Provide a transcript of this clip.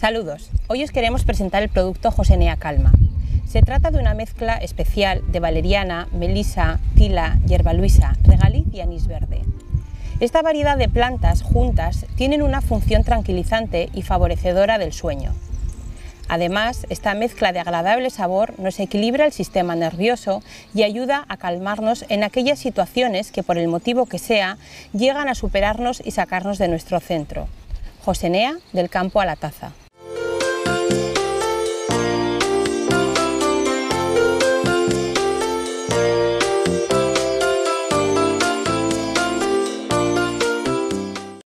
Saludos, hoy os queremos presentar el producto Josenea Calma. Se trata de una mezcla especial de valeriana, melisa, tila, hierbaluisa, regaliz y anís verde. Esta variedad de plantas juntas tienen una función tranquilizante y favorecedora del sueño. Además, esta mezcla de agradable sabor nos equilibra el sistema nervioso y ayuda a calmarnos en aquellas situaciones que, por el motivo que sea, llegan a superarnos y sacarnos de nuestro centro. Josenea, del campo a la taza.